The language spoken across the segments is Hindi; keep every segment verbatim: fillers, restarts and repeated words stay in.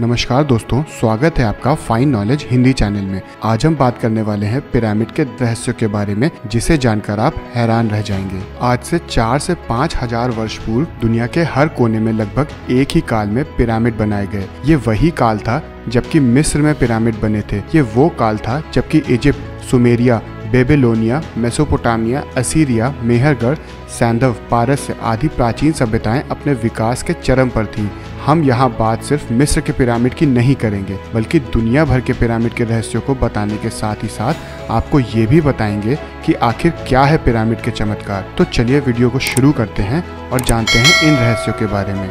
नमस्कार दोस्तों, स्वागत है आपका फाइन नॉलेज हिंदी चैनल में। आज हम बात करने वाले हैं पिरामिड के रहस्यों के बारे में, जिसे जानकर आप हैरान रह जाएंगे। आज से चार से पाँच हजार वर्ष पूर्व दुनिया के हर कोने में लगभग एक ही काल में पिरामिड बनाए गए। ये वही काल था जबकि मिस्र में पिरामिड बने थे। ये वो काल था जबकि Egypt, Sumeria, Babylonia, Mesopotamia, Assyria, Mehrgarh, सैंधव, पारस्य आदि प्राचीन सभ्यताएं अपने विकास के चरम पर थीं। हम यहाँ बात सिर्फ मिस्र के पिरामिड की नहीं करेंगे, बल्कि दुनिया भर के पिरामिड के रहस्यों को बताने के साथ ही साथ आपको ये भी बताएंगे कि आखिर क्या है पिरामिड के चमत्कार। तो चलिए वीडियो को शुरू करते हैं और जानते हैं इन रहस्यों के बारे में।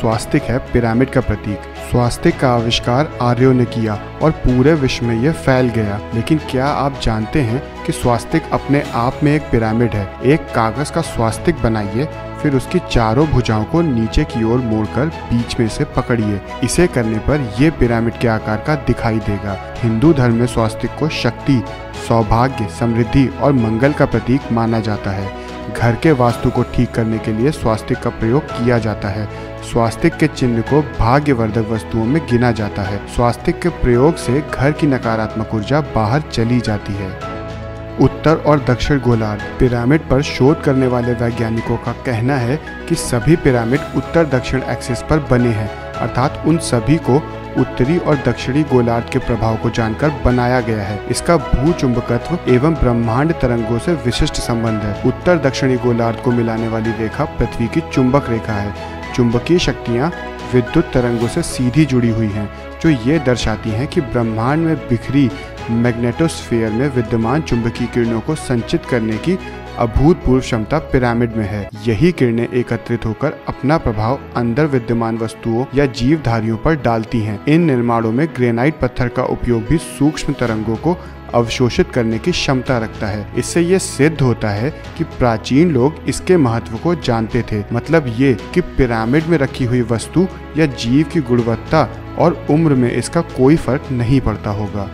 स्वास्तिक है पिरामिड का प्रतीक। स्वास्तिक का आविष्कार आर्यों ने किया और पूरे विश्व में यह फैल गया। लेकिन क्या आप जानते हैं कि स्वास्तिक अपने आप में एक पिरामिड है। एक कागज का स्वास्तिक बनाइए, फिर उसकी चारों भुजाओं को नीचे की ओर मोड़कर बीच में से पकड़िए। इसे करने पर यह पिरामिड के आकार का दिखाई देगा। हिंदू धर्म में स्वास्तिक को शक्ति, सौभाग्य, समृद्धि और मंगल का प्रतीक माना जाता है। घर के वास्तु को ठीक करने के लिए स्वास्तिक का प्रयोग किया जाता है। स्वास्तिक के चिन्ह को भाग्यवर्धक वस्तुओं में गिना जाता है। स्वास्तिक के प्रयोग से घर की नकारात्मक ऊर्जा बाहर चली जाती है। उत्तर और दक्षिण गोलार्ध। पिरामिड पर शोध करने वाले वैज्ञानिकों का कहना है कि सभी पिरामिड उत्तर दक्षिण एक्सिस पर बने हैं, अर्थात उन सभी को उत्तरी और दक्षिणी गोलार्ध के प्रभाव को जानकर बनाया गया है। इसका भूचुंबकत्व एवं ब्रह्मांड तरंगों से विशिष्ट संबंध है। उत्तर दक्षिणी गोलार्ध को मिलाने वाली रेखा पृथ्वी की चुंबक रेखा है। चुंबकीय शक्तियाँ विद्युत तरंगों से सीधी जुड़ी हुई हैं, जो ये दर्शाती हैं कि ब्रह्मांड में बिखरी मैग्नेटोस्फीयर में विद्यमान चुंबकीय किरणों को संचित करने की अभूतपूर्व क्षमता पिरामिड में है। यही किरणें एकत्रित होकर अपना प्रभाव अंदर विद्यमान वस्तुओं या जीवधारियों पर डालती हैं। इन निर्माणों में ग्रेनाइट पत्थर का उपयोग भी सूक्ष्म तरंगों को अवशोषित करने की क्षमता रखता है। इससे ये सिद्ध होता है कि प्राचीन लोग इसके महत्व को जानते थे। मतलब ये कि पिरामिड में रखी हुई वस्तु या जीव की गुणवत्ता और उम्र में इसका कोई फर्क नहीं पड़ता होगा।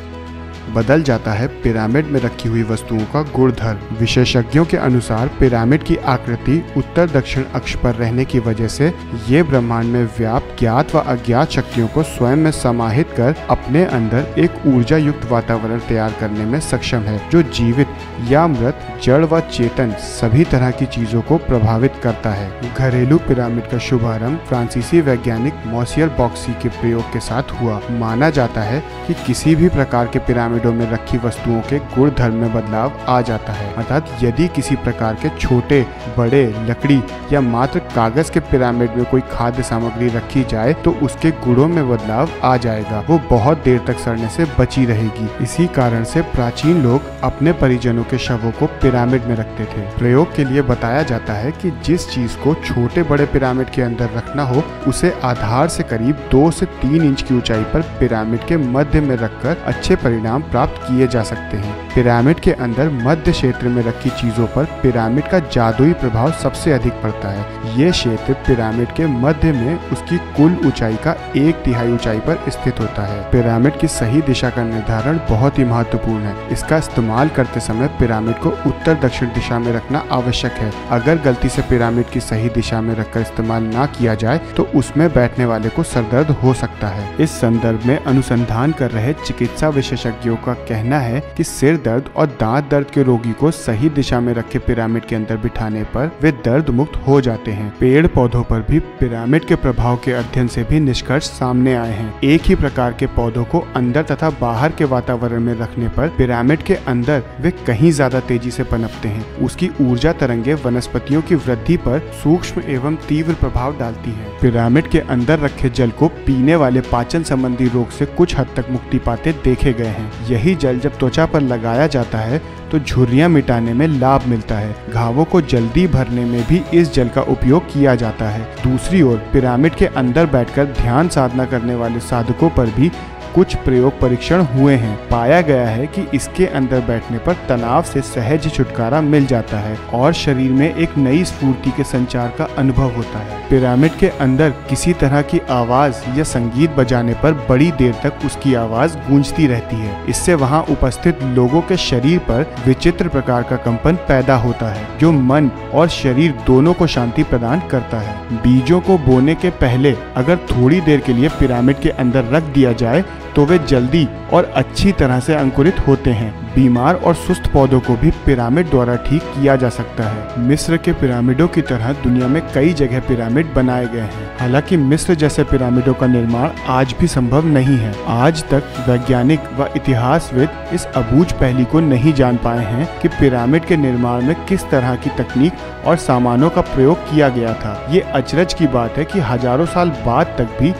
बदल जाता है पिरामिड में रखी हुई वस्तुओं का गुणधर्म। विशेषज्ञों के अनुसार पिरामिड की आकृति उत्तर दक्षिण अक्ष पर रहने की वजह से ये ब्रह्मांड में व्याप्त ज्ञात व अज्ञात शक्तियों को स्वयं में समाहित कर अपने अंदर एक ऊर्जा युक्त वातावरण तैयार करने में सक्षम है, जो जीवित या मृत, जड़ व चेतन सभी तरह की चीजों को प्रभावित करता है। घरेलू पिरामिड का शुभारंभ फ्रांसीसी वैज्ञानिक मॉसियर बॉक्सी के प्रयोग के साथ हुआ। माना जाता है कि किसी भी प्रकार के पिरामिड में रखी वस्तुओं के गुण धर्म में बदलाव आ जाता है, अर्थात यदि किसी प्रकार के छोटे, बड़े, लकड़ी या मात्र कागज के पिरामिड में कोई खाद्य सामग्री रखी जाए तो उसके गुणों में बदलाव आ जाएगा। वो बहुत देर तक सड़ने से बची रहेगी। इसी कारण से प्राचीन लोग अपने परिजनों के शवों को पिरामिड में रखते थे। प्रयोग के लिए बताया जाता है कि जिस चीज को छोटे बड़े पिरामिड के अंदर रखना हो, उसे आधार से करीब दो से तीन इंच की ऊंचाई पर पिरामिड के मध्य में रखकर अच्छे परिणाम प्राप्त किए जा सकते हैं। पिरामिड के अंदर मध्य क्षेत्र में रखी चीजों पर पिरामिड का जादुई प्रभाव सबसे अधिक पड़ता है। ये क्षेत्र पिरामिड के मध्य में उसकी कुल ऊंचाई का एक तिहाई ऊंचाई पर स्थित होता है। पिरामिड की सही दिशा का निर्धारण बहुत ही महत्वपूर्ण है। इसका इस्तेमाल करते समय पिरामिड को उत्तर दक्षिण दिशा में रखना आवश्यक है। अगर गलती से पिरामिड की सही दिशा में रखकर इस्तेमाल न किया जाए तो उसमें बैठने वाले को सरदर्द हो सकता है। इस संदर्भ में अनुसंधान कर रहे चिकित्सा विशेषज्ञों का कहना है कि सिर दर्द और दांत दर्द के रोगी को सही दिशा में रखे पिरामिड के अंदर बिठाने पर वे दर्द मुक्त हो जाते हैं। पेड़ पौधों पर भी पिरामिड के प्रभाव के अध्ययन से भी निष्कर्ष सामने आए हैं। एक ही प्रकार के पौधों को अंदर तथा बाहर के वातावरण में रखने पर पिरामिड के अंदर वे कहीं ज्यादा तेजी से पनपते हैं। उसकी ऊर्जा तरंगे वनस्पतियों की वृद्धि पर सूक्ष्म एवं तीव्र प्रभाव डालती है। पिरामिड के अंदर रखे जल को पीने वाले पाचन संबंधी रोग से कुछ हद तक मुक्ति पाते देखे गए हैं। यही जल जब त्वचा पर लगाया जाता है तो झुर्रियां मिटाने में लाभ मिलता है। घावों को जल्दी भरने में भी इस जल का उपयोग किया जाता है। दूसरी ओर पिरामिड के अंदर बैठकर ध्यान साधना करने वाले साधकों पर भी कुछ प्रयोग परीक्षण हुए हैं। पाया गया है कि इसके अंदर बैठने पर तनाव से सहज छुटकारा मिल जाता है और शरीर में एक नई स्फूर्ति के संचार का अनुभव होता है। पिरामिड के अंदर किसी तरह की आवाज या संगीत बजाने पर बड़ी देर तक उसकी आवाज गूंजती रहती है। इससे वहाँ उपस्थित लोगों के शरीर पर विचित्र प्रकार का कंपन पैदा होता है जो मन और शरीर दोनों को शांति प्रदान करता है। बीजों को बोने के पहले अगर थोड़ी देर के लिए पिरामिड के अंदर रख दिया जाए तो वे जल्दी और अच्छी तरह से अंकुरित होते हैं। बीमार और सुस्त पौधों को भी पिरामिड द्वारा ठीक किया जा सकता है। मिस्र के पिरामिडों की तरह दुनिया में कई जगह पिरामिड बनाए गए हैं। हालांकि मिस्र जैसे पिरामिडों का निर्माण आज भी संभव नहीं है। आज तक वैज्ञानिक व इतिहासविद इस अबूझ पहली को नहीं जान पाए हैं कि पिरामिड के निर्माण में किस तरह की तकनीक और सामानों का प्रयोग किया गया था। ये अचरज की बात है कि हजारों साल बाद तक भी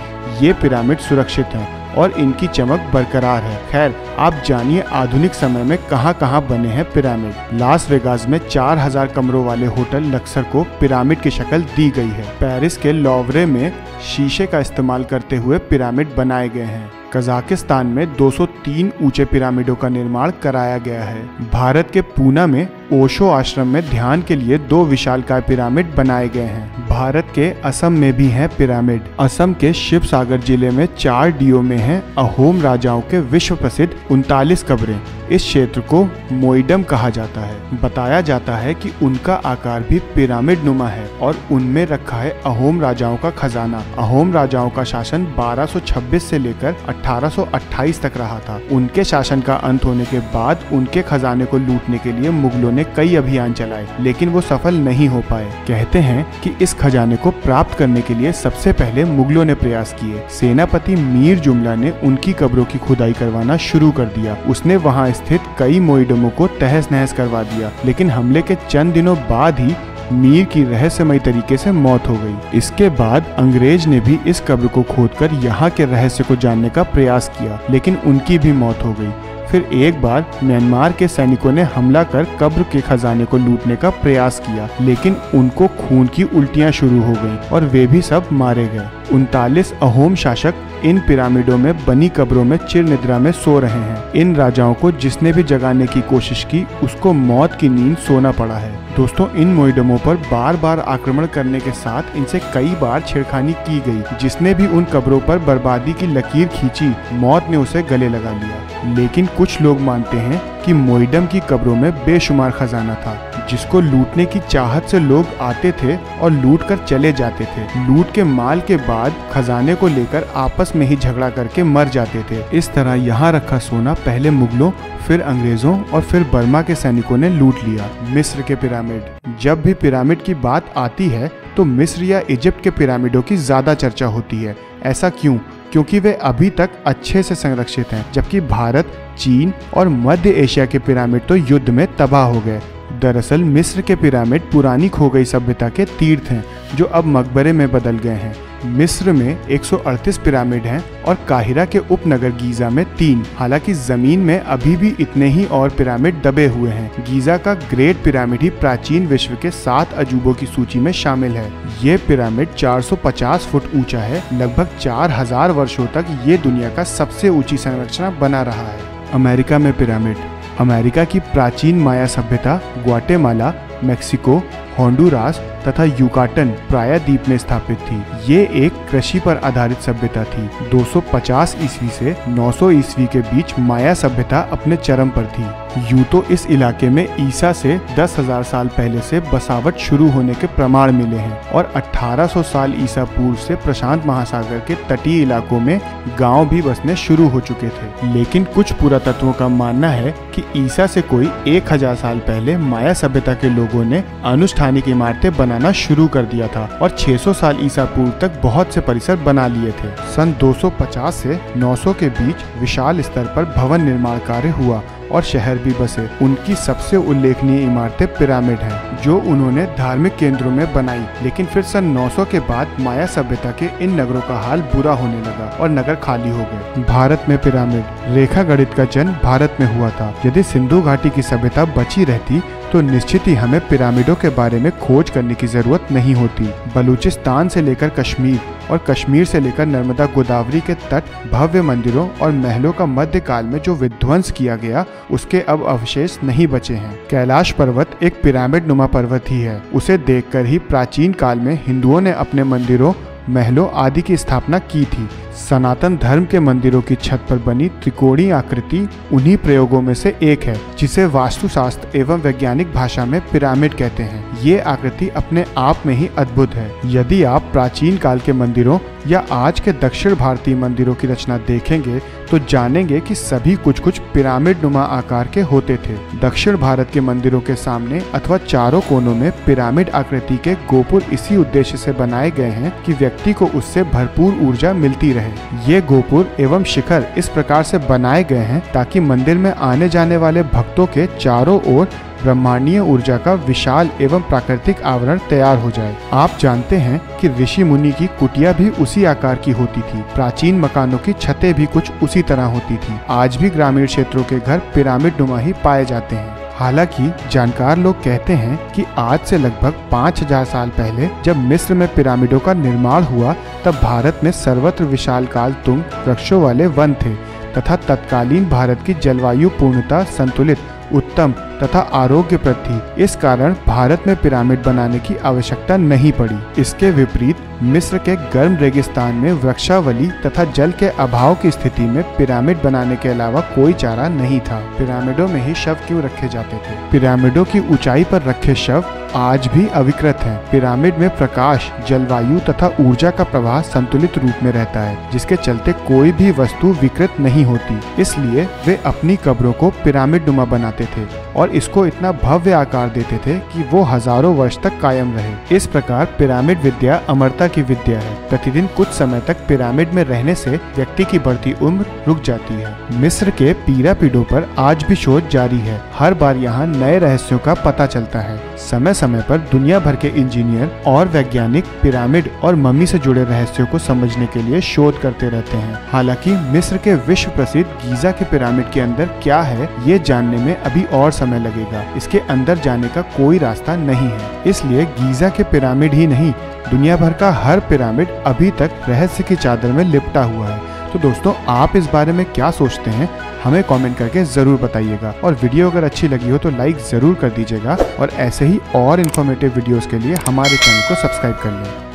ये पिरामिड सुरक्षित हैं और इनकी चमक बरकरार है। खैर, आप जानिए आधुनिक समय में कहां कहां बने हैं पिरामिड। लास वेगास में चार हज़ार कमरों वाले होटल लक्सर को पिरामिड की शक्ल दी गई है। पेरिस के लॉवरे में शीशे का इस्तेमाल करते हुए पिरामिड बनाए गए हैं। कजाकिस्तान में दो सौ तीन ऊंचे पिरामिडों का निर्माण कराया गया है। भारत के पूना में ओशो आश्रम में ध्यान के लिए दो विशालकाय पिरामिड बनाए गए हैं। भारत के असम में भी हैं पिरामिड। असम के शिव सागर जिले में चार डीओ में हैं अहोम राजाओं के विश्व प्रसिद्ध उनतालीस कब्रें। इस क्षेत्र को मोइडम कहा जाता है। बताया जाता है कि उनका आकार भी पिरामिड नुमा है और उनमें रखा है अहोम राजाओं का खजाना। अहोम राजाओं का शासन बारह सौ छब्बीस से लेकर अठारह सौ अट्ठाईस तक रहा था। उनके शासन का अंत होने के बाद उनके खजाने को लूटने के लिए मुगलों ने कई अभियान चलाए, लेकिन वो सफल नहीं हो पाए। कहते हैं कि इस खजाने को प्राप्त करने के लिए सबसे पहले मुगलों ने प्रयास किए। सेनापति मीर जुमला ने उनकी कब्रों की खुदाई करवाना शुरू कर दिया। उसने वहाँ स्थित कई मोइडमों को तहस नहस करवा दिया, लेकिन हमले के चंद दिनों बाद ही मीर की रहस्यमय तरीके से मौत हो गई। इसके बाद अंग्रेज ने भी इस कब्र को खोदकर यहाँ के रहस्य को जानने का प्रयास किया, लेकिन उनकी भी मौत हो गई। फिर एक बार म्यांमार के सैनिकों ने हमला कर कब्र के खजाने को लूटने का प्रयास किया, लेकिन उनको खून की उल्टियाँ शुरू हो गईं और वे भी सब मारे गए। उनतालीस अहोम शासक इन पिरामिडों में बनी कब्रों में चिर निद्रा में सो रहे हैं। इन राजाओं को जिसने भी जगाने की कोशिश की उसको मौत की नींद सोना पड़ा है। दोस्तों, इन मोइडमों पर बार बार आक्रमण करने के साथ इनसे कई बार छेड़खानी की गई। जिसने भी उन कब्रों पर बर्बादी की लकीर खींची, मौत ने उसे गले लगा लिया। लेकिन कुछ लोग मानते हैं कि मोइडम की कब्रों में बेशुमार खजाना था, जिसको लूटने की चाहत से लोग आते थे और लूट कर चले जाते थे। लूट के माल के बाद खजाने को लेकर आपस में ही झगड़ा करके मर जाते थे। इस तरह यहाँ रखा सोना पहले मुगलों, फिर अंग्रेजों और फिर बर्मा के सैनिकों ने लूट लिया। मिस्र के पिरामिड। जब भी पिरामिड की बात आती है तो मिस्र या इजिप्ट के पिरामिडों की ज्यादा चर्चा होती है। ऐसा क्यों? क्योंकि वे अभी तक अच्छे से संरक्षित हैं, जबकि भारत, चीन और मध्य एशिया के पिरामिड तो युद्ध में तबाह हो गए। दरअसल मिस्र के पिरामिड पुरानी खो गई सभ्यता के तीर्थ हैं जो अब मकबरे में बदल गए हैं। मिस्र में एक सौ अड़तीस पिरामिड हैं और काहिरा के उपनगर गीजा में तीन। हालांकि जमीन में अभी भी इतने ही और पिरामिड दबे हुए हैं। गीजा का ग्रेट पिरामिड ही प्राचीन विश्व के सात अजूबों की सूची में शामिल है। ये पिरामिड चार सौ पचास फुट ऊंचा है। लगभग चार हज़ार वर्षों तक ये दुनिया का सबसे ऊंची संरचना बना रहा है। अमेरिका में पिरामिड। अमेरिका की प्राचीन माया सभ्यता ग्वाटेमाला, मेक्सिको, होंडुरास तथा यूकाटन प्रायद्वीप में स्थापित थी। ये एक कृषि पर आधारित सभ्यता थी। दो सौ पचास ईस्वी से नौ सौ ईस्वी के बीच माया सभ्यता अपने चरम पर थी। यूं तो इस इलाके में ईसा से दस हज़ार साल पहले से बसावट शुरू होने के प्रमाण मिले हैं और अठारह सौ साल ईसा पूर्व से प्रशांत महासागर के तटीय इलाकों में गांव भी बसने शुरू हो चुके थे। लेकिन कुछ पुरातत्वों का मानना है कि ईसा से कोई एक हज़ार साल पहले माया सभ्यता के लोगों ने अनुष्ठानिक इमारतें बनाना शुरू कर दिया था और छह सौ साल ईसा पूर्व तक बहुत से परिसर बना लिए थे। सन दो सौ पचास से नौ सौ के बीच विशाल स्तर पर भवन निर्माण कार्य हुआ और शहर भी बसे। उनकी सबसे उल्लेखनीय इमारतें पिरामिड हैं, जो उन्होंने धार्मिक केंद्रों में बनाई। लेकिन फिर सन नौ सौ के बाद माया सभ्यता के इन नगरों का हाल बुरा होने लगा और नगर खाली हो गए। भारत में पिरामिड। रेखा गणित का जन्म भारत में हुआ था। यदि सिंधु घाटी की सभ्यता बची रहती तो निश्चित ही हमें पिरामिडों के बारे में खोज करने की जरूरत नहीं होती। बलूचिस्तान से लेकर कश्मीर और कश्मीर से लेकर नर्मदा गोदावरी के तट भव्य मंदिरों और महलों का मध्यकाल में जो विध्वंस किया गया उसके अब अवशेष नहीं बचे हैं। कैलाश पर्वत एक पिरामिड नुमा पर्वत ही है। उसे देखकर ही प्राचीन काल में हिंदुओं ने अपने मंदिरों, महलों आदि की स्थापना की थी। सनातन धर्म के मंदिरों की छत पर बनी त्रिकोणीय आकृति उन्हीं प्रयोगों में से एक है जिसे वास्तुशास्त्र एवं वैज्ञानिक भाषा में पिरामिड कहते हैं। ये आकृति अपने आप में ही अद्भुत है। यदि आप प्राचीन काल के मंदिरों या आज के दक्षिण भारतीय मंदिरों की रचना देखेंगे तो जानेंगे कि सभी कुछ कुछ पिरामिड नुमा आकार के होते थे। दक्षिण भारत के मंदिरों के सामने अथवा चारों कोनों में पिरामिड आकृति के गोपुर इसी उद्देश्य से बनाए गए हैं कि व्यक्ति को उससे भरपूर ऊर्जा मिलती रहे। ये गोपुर एवं शिखर इस प्रकार से बनाए गए हैं ताकि मंदिर में आने जाने वाले भक्तों के चारों ओर ब्रह्मांडीय ऊर्जा का विशाल एवं प्राकृतिक आवरण तैयार हो जाए। आप जानते हैं कि ऋषि मुनि की कुटिया भी उसी आकार की होती थी। प्राचीन मकानों की छतें भी कुछ उसी तरह होती थी। आज भी ग्रामीण क्षेत्रों के घर पिरामिड नुमा ही पाए जाते हैं। हालांकि जानकार लोग कहते हैं कि आज से लगभग पाँच हज़ार साल पहले जब मिस्र में पिरामिडों का निर्माण हुआ तब भारत में सर्वत्र विशालकाय तुंग वृक्षों वाले वन थे तथा तत्कालीन भारत की जलवायु पूर्णतः संतुलित, उत्तम तथा आरोग्यप्रद थी। इस कारण भारत में पिरामिड बनाने की आवश्यकता नहीं पड़ी। इसके विपरीत मिस्र के गर्म रेगिस्तान में वृक्षावली तथा जल के अभाव की स्थिति में पिरामिड बनाने के अलावा कोई चारा नहीं था। पिरामिडों में ही शव क्यों रखे जाते थे? पिरामिडों की ऊंचाई पर रखे शव आज भी अविकृत हैं। पिरामिड में प्रकाश, जलवायु तथा ऊर्जा का प्रवाह संतुलित रूप में रहता है जिसके चलते कोई भी वस्तु विकृत नहीं होती। इसलिए वे अपनी कब्रों को पिरामिड नुमा बनाते थे और इसको इतना भव्य आकार देते थे कि वो हजारों वर्ष तक कायम रहे। इस प्रकार पिरामिड विद्या अमरता की विद्या है। प्रतिदिन कुछ समय तक पिरामिड में रहने से व्यक्ति की बढ़ती उम्र रुक जाती है। मिस्र के पिरामिडों पर आज भी शोध जारी है। हर बार यहाँ नए रहस्यों का पता चलता है। समय समय पर दुनिया भर के इंजीनियर और वैज्ञानिक पिरामिड और मम्मी से जुड़े रहस्यों को समझने के लिए शोध करते रहते हैं। हालांकि मिस्र के विश्व प्रसिद्ध गीजा के पिरामिड के अंदर क्या है ये जानने में अभी और समय लगेगा। इसके अंदर जाने का कोई रास्ता नहीं है। इसलिए गीजा के पिरामिड ही नहीं, दुनिया भर का हर पिरामिड अभी तक रहस्य की चादर में लिपटा हुआ है। तो दोस्तों, आप इस बारे में क्या सोचते हैं हमें कमेंट करके ज़रूर बताइएगा। और वीडियो अगर अच्छी लगी हो तो लाइक ज़रूर कर दीजिएगा और ऐसे ही और इन्फॉर्मेटिव वीडियोज़ के लिए हमारे चैनल को सब्सक्राइब कर लें।